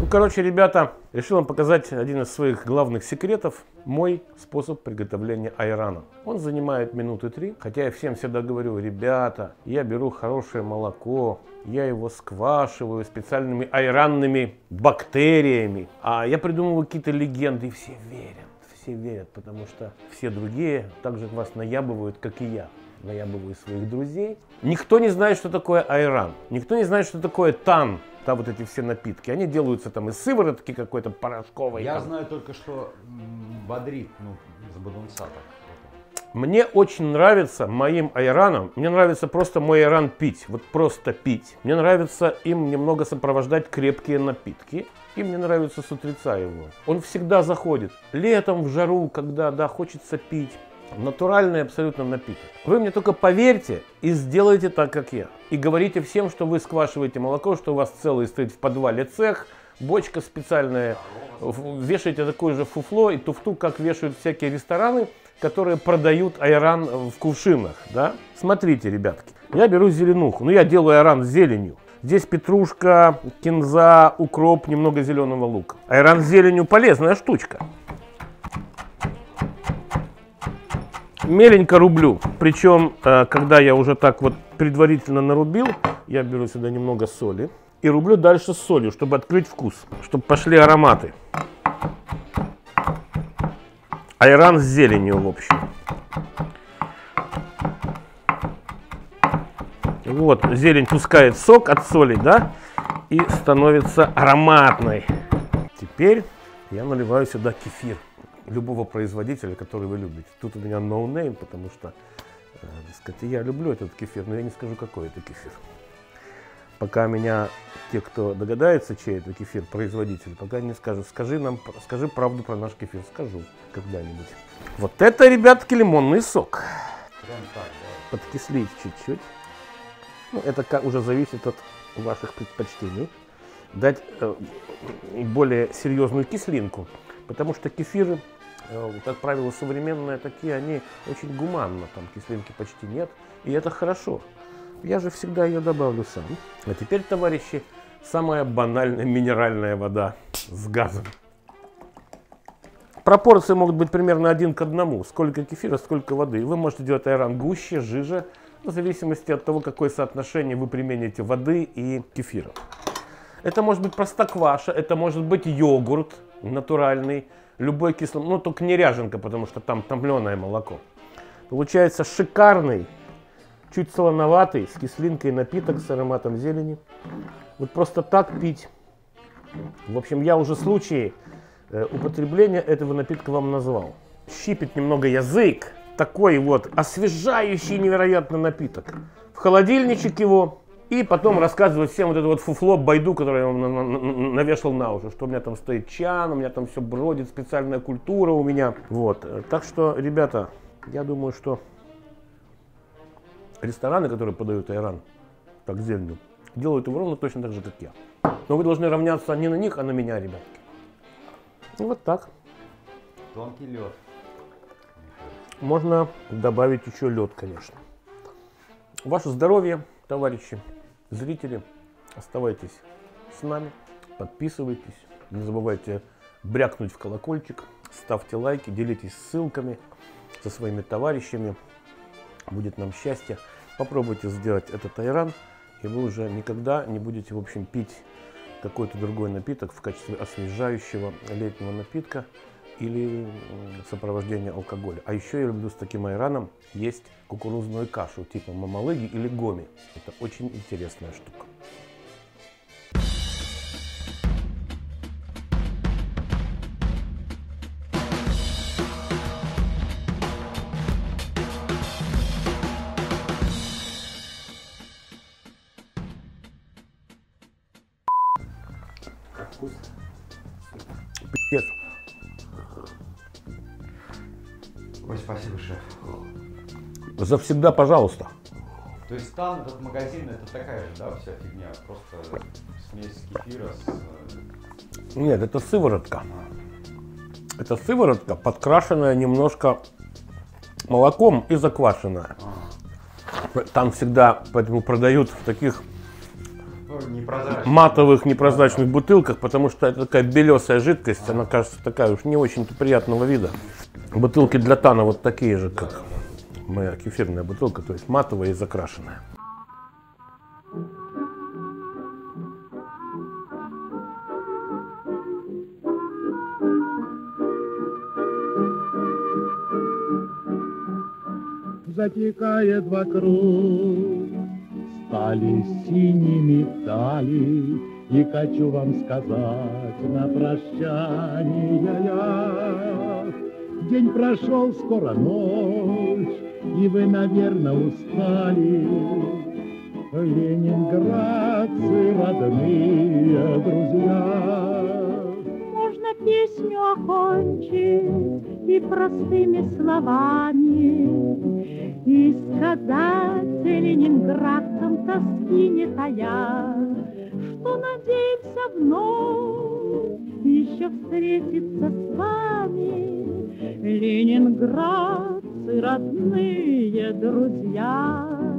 Ну, короче, ребята, решил вам показать один из своих главных секретов. Мой способ приготовления айрана. Он занимает минуты 3, хотя я всем всегда говорю: ребята, я беру хорошее молоко, я его сквашиваю специальными айранными бактериями. А я придумываю какие-то легенды, и все верят, потому что все другие также вас наябывают, как и я. Наябываю своих друзей. Никто не знает, что такое айран. Никто не знает, что такое тан. Там вот эти все напитки. Они делаются там из сыворотки какой-то порошковой. Я знаю только, что бодрит, ну, с бодунца так. Мне очень нравится моим айраном. Мне нравится просто мой айран пить. Вот просто пить. Мне нравится им немного сопровождать крепкие напитки. И мне нравится с утреца его. Он всегда заходит. Летом, в жару, когда, да, хочется пить. Натуральный абсолютно напиток. Вы мне только поверьте и сделайте так, как я. И говорите всем, что вы сквашиваете молоко, что у вас целый стоит в подвале цех, бочка специальная. Вешаете такое же фуфло и туфту, как вешают всякие рестораны, которые продают айран в кувшинах. Да? Смотрите, ребятки, я беру зеленуху. Ну, я делаю айран с зеленью. Здесь петрушка, кинза, укроп, немного зеленого лука. Айран с зеленью полезная штучка. Меленько рублю, причем, когда я уже так вот предварительно нарубил, я беру сюда немного соли и рублю дальше с солью, чтобы открыть вкус, чтобы пошли ароматы. Айран с зеленью, в общем. Вот, зелень пускает сок от соли, да, и становится ароматной. Теперь я наливаю сюда кефир. Любого производителя, который вы любите. Тут у меня no name, потому что, так сказать, я люблю этот кефир, но я не скажу, какой это кефир. Пока меня те, кто догадается, чей это кефир, производитель, пока не скажут. Скажи правду про наш кефир, скажу когда-нибудь. Вот это, ребятки, лимонный сок. Прям так, да. Подкислить чуть-чуть. Ну, это уже зависит от ваших предпочтений. Дать более серьезную кислинку, потому что кефиры, как правило, современные такие, они очень гуманно, там кислинки почти нет, и это хорошо. Я же всегда ее добавлю сам. А теперь, товарищи, самая банальная минеральная вода с газом. Пропорции могут быть примерно 1 к 1, сколько кефира, сколько воды. Вы можете делать айран гуще, жиже, в зависимости от того, какое соотношение вы примените воды и кефира. Это может быть простокваша, это может быть йогурт натуральный, любой кислый, ну только не ряженка, потому что там томленое молоко. Получается шикарный, чуть солоноватый, с кислинкой напиток, с ароматом зелени. Вот просто так пить. В общем, я уже случаи употребления этого напитка вам назвал. Щипит немного язык, такой вот освежающий невероятно напиток. В холодильничек его. И потом рассказывать всем вот это вот фуфло, байду, которое я вам навешал на уши, что у меня там стоит чан, у меня там все бродит, специальная культура у меня. Вот, так что, ребята, я думаю, что рестораны, которые подают айран, как зелье, делают его ровно точно так же, как я. Но вы должны равняться не на них, а на меня, ребятки. Ну, вот так. Тонкий лед. Можно добавить еще лед, конечно. Ваше здоровье, товарищи. Зрители, оставайтесь с нами, подписывайтесь, не забывайте брякнуть в колокольчик, ставьте лайки, делитесь ссылками со своими товарищами, будет нам счастье. Попробуйте сделать этот айран, и вы уже никогда не будете, в общем, пить какой-то другой напиток в качестве освежающего летнего напитка или сопровождения алкоголя. А еще я люблю с таким айраном есть кукурузную кашу типа мамалыги или гоми. Это очень интересная штука. Как вкусно. Пи***ц. Ой, спасибо, шеф. Завсегда, пожалуйста. То есть там этот магазин, это такая же, да, вся фигня? Просто смесь кефира с... Нет, это сыворотка. Это сыворотка, подкрашенная немножко молоком и заквашенная. Там всегда, поэтому продают в таких матовых непрозрачных бутылках, потому что это такая белесая жидкость, она кажется такая уж не очень-то приятного вида. Бутылки для тана вот такие же, как моя кефирная бутылка, то есть матовая и закрашенная. Затекает вокруг, стали синими дали, и хочу вам сказать на прощание я. День прошел, скоро ночь, и вы, наверное, устали. Ленинградцы, родные друзья. Можно песню окончить и простыми словами и сказать ленинградцам тоски не тая, что надеемся вновь еще встретиться с вами, ленинградцы, родные друзья.